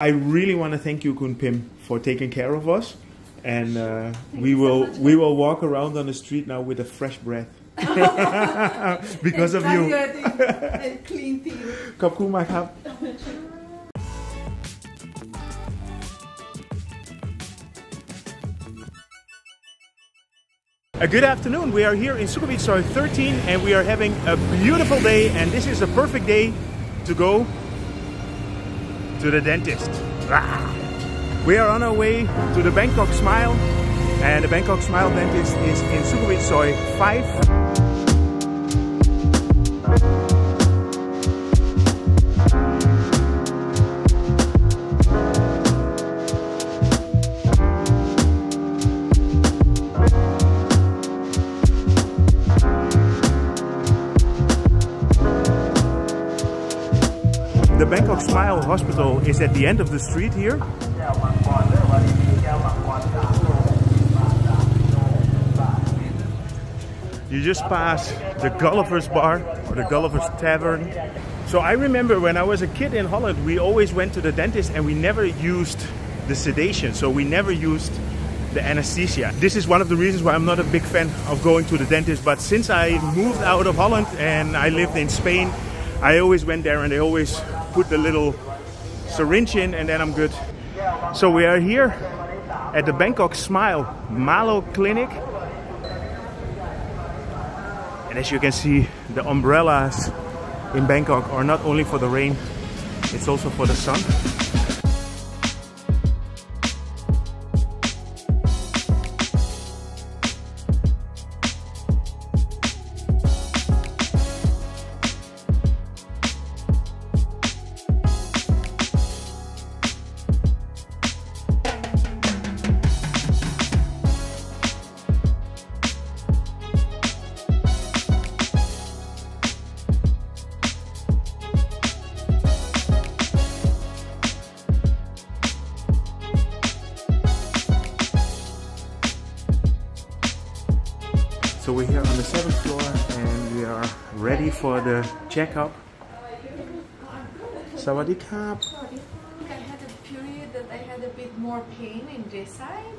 I really want to thank you, Khun Pim, for taking care of us, and we will walk around on the street now with a fresh breath because of you. And clean teeth. Khop khun mak khap. A good afternoon. We are here in Sukhumvit, Soi 13, and we are having a beautiful day. And this is a perfect day to go to the dentist. We are on our way to the Bangkok Smile, and the Bangkok Smile dentist is in Sukhumvit, Soi 5. The Bangkok Smile Hospital is at the end of the street here. You just pass the Gulliver's Bar or the Gulliver's Tavern. So I remember when I was a kid in Holland, we always went to the dentist and we never used the sedation. So we never used the anesthesia. This is one of the reasons why I'm not a big fan of going to the dentist. But since I moved out of Holland and I lived in Spain, I always went there and they always put the little syringe in and then I'm good. So we are here at the Bangkok Smile Malo Clinic. And as you can see, the umbrellas in Bangkok are not only for the rain, it's also for the sun. So we're here on the 7th floor and we are ready for the checkup. Sadiqa. I had a period that I had a bit more pain in this side,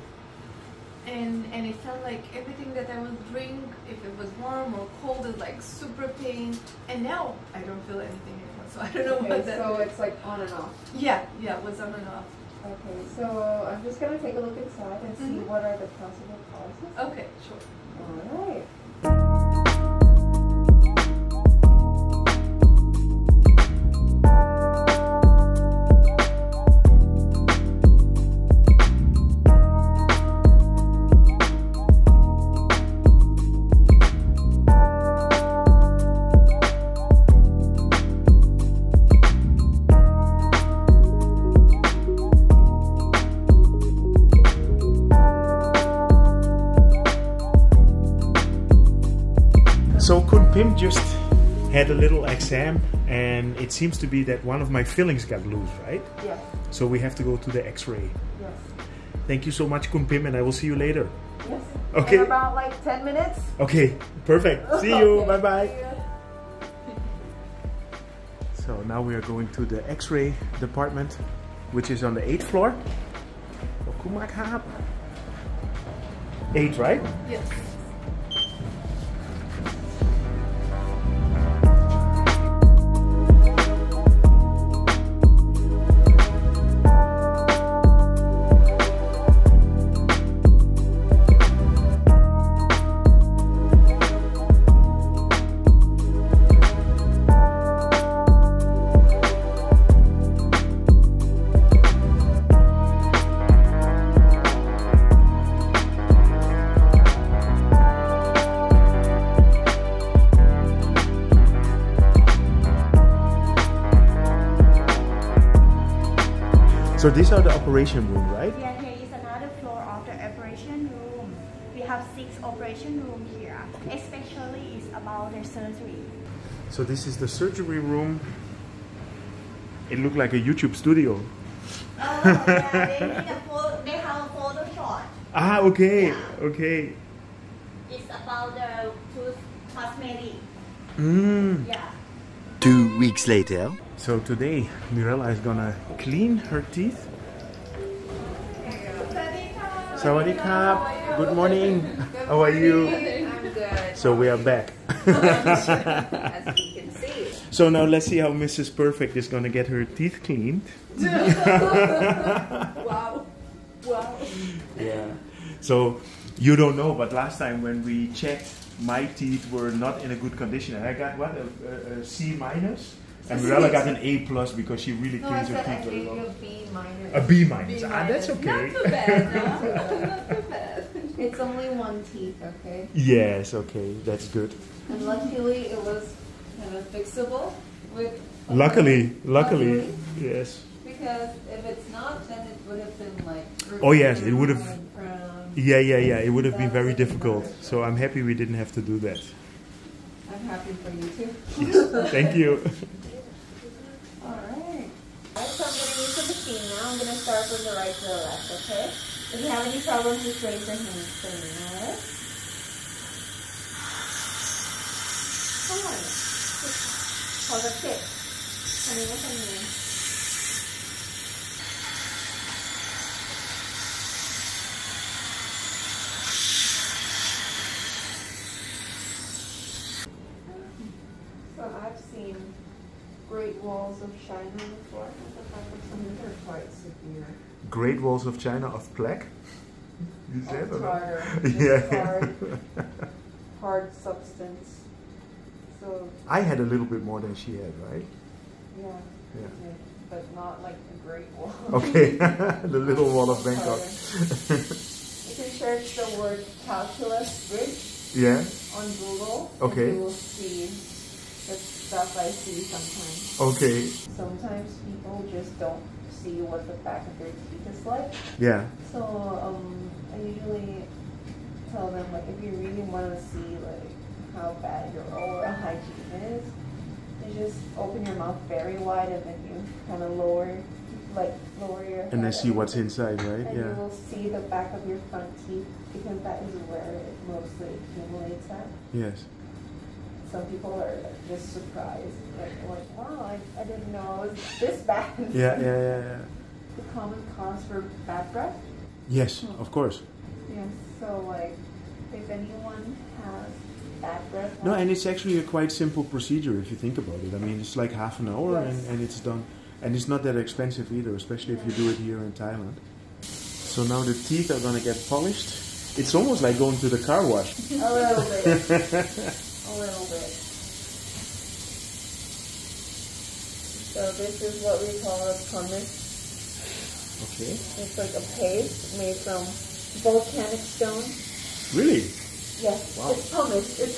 and it felt like everything that I would drink, if it was warm or cold, is like super pain. And now I don't feel anything anymore, so I don't know what that. So it's like on and off. Yeah, it was on and off. Okay, so I'm just gonna take a look inside and see what are the possible causes. Okay, sure. All right. So Khun Pim just had a little exam, and it seems to be that one of my fillings got loose, right? Yes. So we have to go to the x-ray. Yes. Thank you so much, Khun Pim, and I will see you later. Yes. Okay. In about like 10 minutes. Okay, perfect. See you. Bye-bye. So now we are going to the x-ray department, which is on the 8th floor. 8, right? Yes. So these are the operation room, right? Yeah, here is another floor of the operation room. We have 6 operation rooms here, especially it's about the surgery. So this is the surgery room. It looked like a YouTube studio. Oh, yeah, they have a photo shot. Ah, okay, yeah. Okay. It's about the tooth cosmetic. Mm. Yeah. 2 weeks later. So today Mirella is gonna clean her teeth. Sadiqa, good morning. How are you? I'm good. So we are back. As you can see. So now let's see how Mrs. Perfect is gonna get her teeth cleaned. Wow. Wow. Yeah. So you don't know, but last time when we checked, my teeth were not in a good condition, and I got what, a C minus, and Mirella got an A plus because she really cleans her teeth very well. A B minus. A B minus. Ah, that's okay. Not too bad. No, not too bad. It's only one tooth, okay. Yes, okay, that's good. And luckily, it was kind of fixable. With luckily, yes. Because if it's not, then it would have been like. Oh yes, it would have. Yeah. It would have been very difficult. So I'm happy we didn't have to do that. I'm happy for you too. Yes, thank you. All right. All right, so I'm going to use the machine now. I'm going to start from the right to the left, okay? If you have any problems, just raise your hand for me, all right? Come on. Just hold a tip. Coming with a hand. Great Walls of China before. They're quite severe. Great Walls of China of plaque? You said hard substance. So I had a little bit more than she had, right? Yeah, yeah. Did, but not like the Great Wall. Okay, the little wall of Bangkok. You can search the word calculus bridge on Google. Okay. You will see the stuff I see sometimes. Okay. Sometimes people just don't see what the back of their teeth is like. Yeah. So I usually tell them, like, if you really want to see like how bad your oral hygiene is, you just open your mouth very wide and then you kind of lower your head. And then see what's inside, right? And you will see the back of your front teeth because that is where it mostly accumulates at. Yes. Some people are just surprised, like wow, I didn't know it was this bad. Yeah. The common cause for bad breath? Yes, of course. Yes, so like, if anyone has bad breath... No, and it's actually a quite simple procedure if you think about it. I mean, it's like half an hour and it's done. And it's not that expensive either, especially if you do it here in Thailand. So now the teeth are going to get polished. It's almost like going to the car wash. A little bit. A little bit. So this is what we call a pumice. Okay. It's like a paste made from volcanic stone. Really? Yes. Wow. It's pumice. It's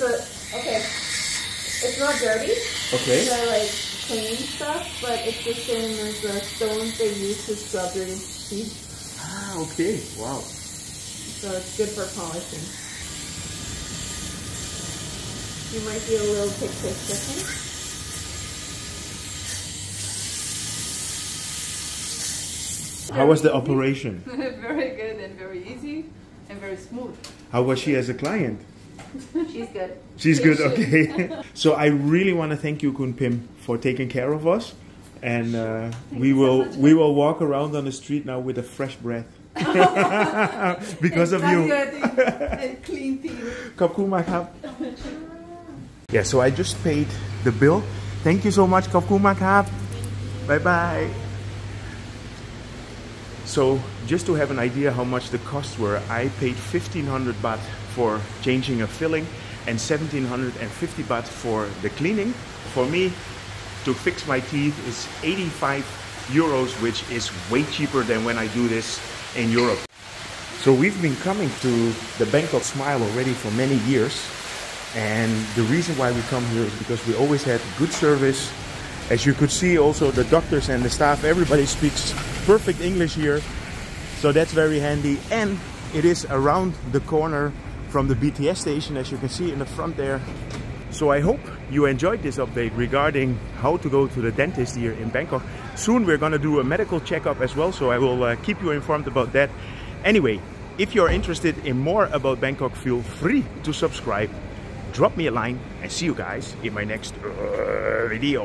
it's not dirty. Okay. It's like clean stuff, but it's the same as the stones they use to scrub their teeth. Ah, okay. Wow. So it's good for polishing. You might be a little bit different. How was the operation? Very good and very easy and very smooth. How was she as a client? She's good. She's good, okay. So I really want to thank you, Khun Pim, for taking care of us. And we will walk around on the street now with a fresh breath. Because of you. And clean teeth. Khop khun mak krap. Yeah, so I just paid the bill. Thank you so much. Khop khun mak krap. Bye-bye. So just to have an idea how much the costs were, I paid 1,500 baht for changing a filling and 1,750 baht for the cleaning. For me, to fix my teeth is 85 euros, which is way cheaper than when I do this in Europe. So we've been coming to the Bangkok Smile already for many years. And the reason why we come here is because we always had good service. As you could see, also the doctors and the staff, everybody speaks perfect English here. So that's very handy. And it is around the corner from the BTS station, as you can see in the front there. So I hope you enjoyed this update regarding how to go to the dentist here in Bangkok. Soon we're going to do a medical checkup as well, so I will keep you informed about that. Anyway, if you're interested in more about Bangkok, feel free to subscribe. drop me a line and see you guys in my next video.